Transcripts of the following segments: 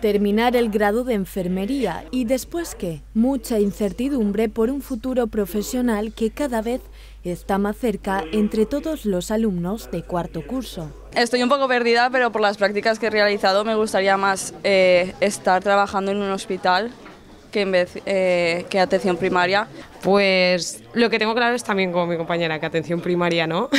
Terminar el grado de enfermería y después qué, mucha incertidumbre por un futuro profesional que cada vez está más cerca entre todos los alumnos de cuarto curso. Estoy un poco perdida, pero por las prácticas que he realizado me gustaría más estar trabajando en un hospital que en vez que atención primaria. Pues lo que tengo claro es también como mi compañera que atención primaria no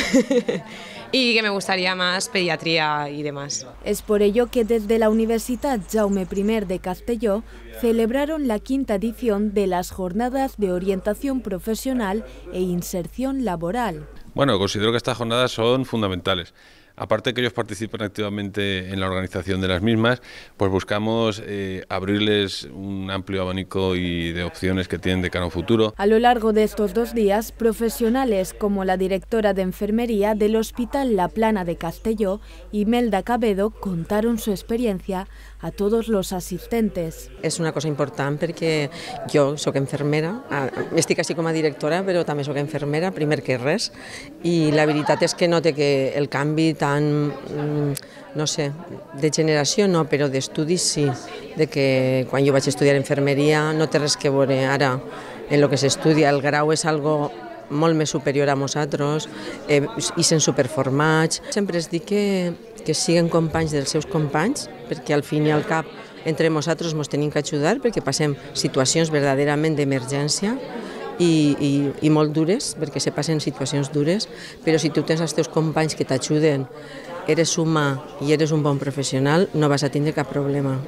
y que me gustaría más pediatría y demás. Es por ello que desde la Universitat Jaume I de Castelló celebraron la 5ª edición de las Jornadas de Orientación Profesional e Inserción Laboral. Bueno, considero que estas jornadas son fundamentales. Aparte que ellos participan activamente en la organización de las mismas, pues buscamos abrirles un amplio abanico y de opciones que tienen de cara a un futuro. A lo largo de estos 2 días, profesionales como la directora de enfermería del Hospital La Plana de Castelló, Imelda Cabedo, contaron su experiencia a todos los asistentes. Es una cosa importante porque yo soy enfermera, estic així com a directora, però també soy enfermera, primer que res, y la veritat és que note que el canvi tan, no sé, de generació no, però d'estudis sí, de que quan jo vaig estudiar enfermeria no té res que veure ara en lo que s'estudia, el grau és algo molt més superior a nosaltres i sent superformats. Sempre es diu que siguen companys dels seus companys, perquè al fin i al cap entre nosaltres ens tenim que ajudar perquè passem situacions verdaderament d'emergència i molt dures, perquè se passen situacions dures, però si tu tens els teus companys que t'ajuden, eres humà i eres un bon professional, no vas a tindre cap problema.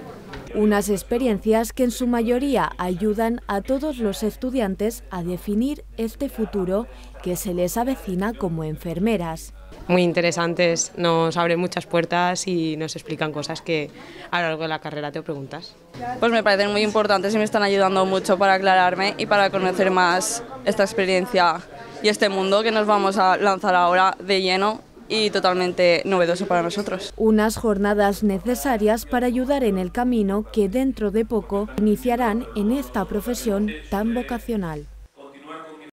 Unas experiencias que en su mayoría ayudan a todos los estudiantes a definir este futuro que se les avecina como enfermeras. Muy interesantes, nos abren muchas puertas y nos explican cosas que a lo largo de la carrera te preguntas. Pues me parecen muy importantes y me están ayudando mucho para aclararme y para conocer más esta experiencia y este mundo que nos vamos a lanzar ahora de lleno y totalmente novedoso para nosotros. Unas jornadas necesarias para ayudar en el camino que dentro de poco iniciarán en esta profesión tan vocacional.